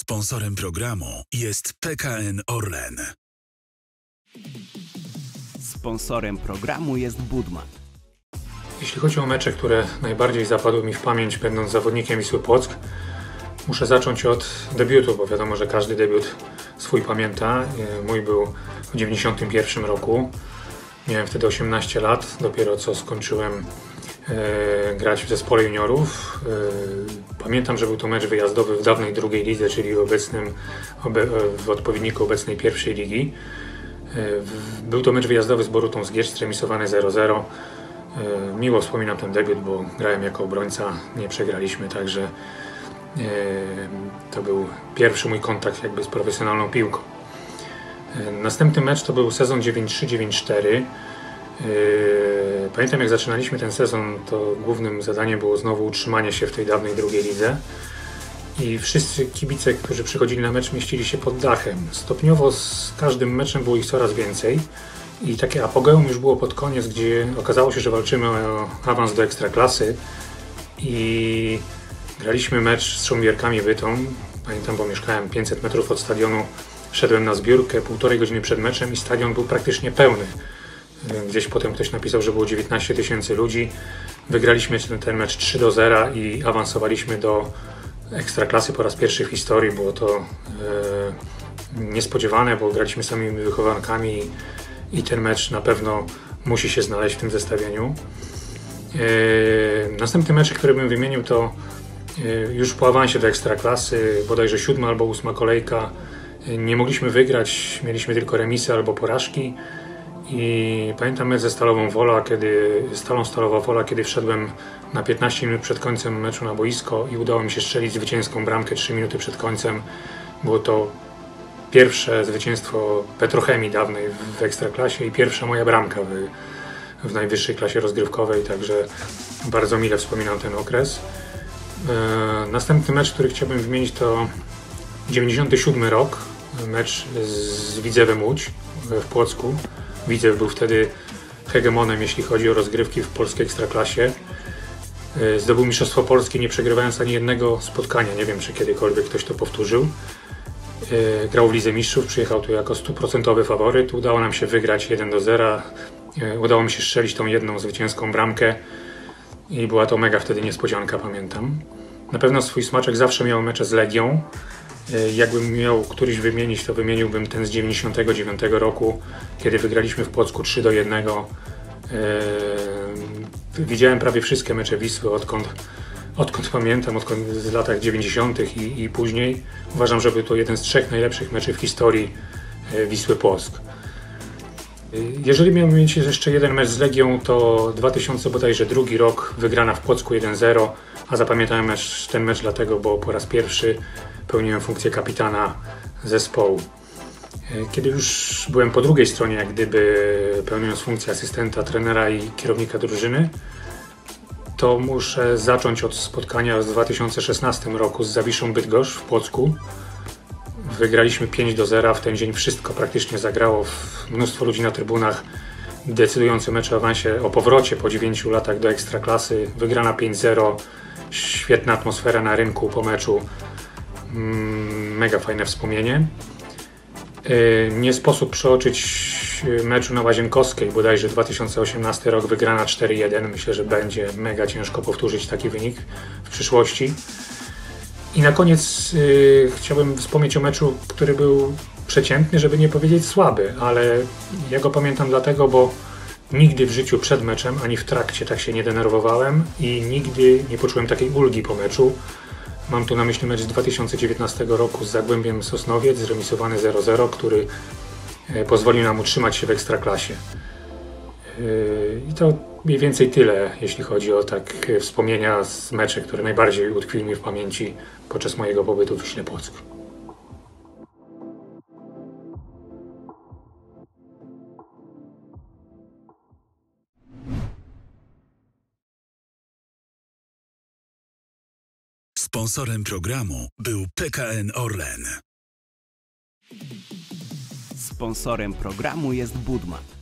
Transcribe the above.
Sponsorem programu jest PKN Orlen. Sponsorem programu jest Budmat. Jeśli chodzi o mecze, które najbardziej zapadły mi w pamięć, będąc zawodnikiem Wisły Płock, muszę zacząć od debiutu, bo wiadomo, że każdy debiut swój pamięta. Mój był w 1991 roku. Miałem wtedy 18 lat, dopiero co skończyłem grać w zespole juniorów. Pamiętam, że był to mecz wyjazdowy w dawnej drugiej lidze, czyli w odpowiedniku obecnej pierwszej ligi. Był to mecz wyjazdowy z Borutą Zgierz, zremisowany 0-0. Miło wspominam ten debiut, bo grałem jako obrońca, nie przegraliśmy, także to był pierwszy mój kontakt jakby z profesjonalną piłką. Następny mecz to był sezon 93-94. Pamiętam, jak zaczynaliśmy ten sezon, to głównym zadaniem było znowu utrzymanie się w tej dawnej drugiej lidze i wszyscy kibice, którzy przychodzili na mecz, mieścili się pod dachem. Stopniowo z każdym meczem było ich coraz więcej i takie apogeum już było pod koniec, gdzie okazało się, że walczymy o awans do Ekstraklasy i graliśmy mecz z Szombierkami Bytom. Pamiętam, bo mieszkałem 500 metrów od stadionu, wszedłem na zbiórkę półtorej godziny przed meczem i stadion był praktycznie pełny. Gdzieś potem ktoś napisał, że było 19 tysięcy ludzi. Wygraliśmy ten mecz 3-0 i awansowaliśmy do Ekstraklasy po raz pierwszy w historii. Było to niespodziewane, bo graliśmy samymi wychowankami i ten mecz na pewno musi się znaleźć w tym zestawieniu. Następny mecz, który bym wymienił, to już po awansie do Ekstraklasy, bodajże 7. albo 8. kolejka. Nie mogliśmy wygrać, mieliśmy tylko remisy albo porażki. I pamiętam mecz ze Stalą Stalowa Wola, kiedy wszedłem na 15 minut przed końcem meczu na boisko i udało mi się strzelić zwycięską bramkę 3 minuty przed końcem. Było to pierwsze zwycięstwo Petrochemii dawnej w Ekstraklasie i pierwsza moja bramka w najwyższej klasie rozgrywkowej, także bardzo mile wspominam ten okres. Następny mecz, który chciałbym wymienić, to 97 rok, mecz z Widzewem Łódź w Płocku. Widzew był wtedy hegemonem, jeśli chodzi o rozgrywki w polskiej ekstraklasie. Zdobył mistrzostwo Polski, nie przegrywając ani jednego spotkania. Nie wiem, czy kiedykolwiek ktoś to powtórzył. Grał w Lidze Mistrzów, przyjechał tu jako 100% faworyt. Udało nam się wygrać 1-0. Udało mi się strzelić tą jedną zwycięską bramkę. I była to mega wtedy niespodzianka, pamiętam. Na pewno swój smaczek zawsze miał mecze z Legią. Jakbym miał któryś wymienić, to wymieniłbym ten z 99 roku, kiedy wygraliśmy w Płocku 3-1. Widziałem prawie wszystkie mecze Wisły, odkąd pamiętam, z latach 90. i później. Uważam, że był to jeden z 3 najlepszych meczów w historii Wisły Płock. Jeżeli miałbym mieć jeszcze jeden mecz z Legią, to 2002 rok, wygrana w Płocku 1-0, a zapamiętałem ten mecz dlatego, bo po raz pierwszy pełniłem funkcję kapitana zespołu. Kiedy już byłem po drugiej stronie, jak gdyby pełniąc funkcję asystenta, trenera i kierownika drużyny, to muszę zacząć od spotkania w 2016 roku z Zawiszą Bydgoszcz w Płocku. Wygraliśmy 5-0, w ten dzień wszystko praktycznie zagrało, mnóstwo ludzi na trybunach, decydujący mecz o awansie, o powrocie po 9 latach do Ekstraklasy, wygrana 5-0, świetna atmosfera na rynku po meczu, mega fajne wspomnienie. Nie sposób przeoczyć meczu na Łazienkowskiej, bodajże 2018 rok, wygrana 4-1, myślę, że będzie mega ciężko powtórzyć taki wynik w przyszłości. I na koniec chciałbym wspomnieć o meczu, który był przeciętny, żeby nie powiedzieć słaby, ale ja go pamiętam dlatego, bo nigdy w życiu przed meczem, ani w trakcie tak się nie denerwowałem i nigdy nie poczułem takiej ulgi po meczu. Mam tu na myśli mecz z 2019 roku z Zagłębiem Sosnowiec, zremisowany 0-0, który pozwolił nam utrzymać się w Ekstraklasie. I to mniej więcej tyle, jeśli chodzi o wspomnienia z meczy, które najbardziej utkwiły mi w pamięci podczas mojego pobytu w Wiśle Płock. Sponsorem programu był PKN Orlen. Sponsorem programu jest Budmat.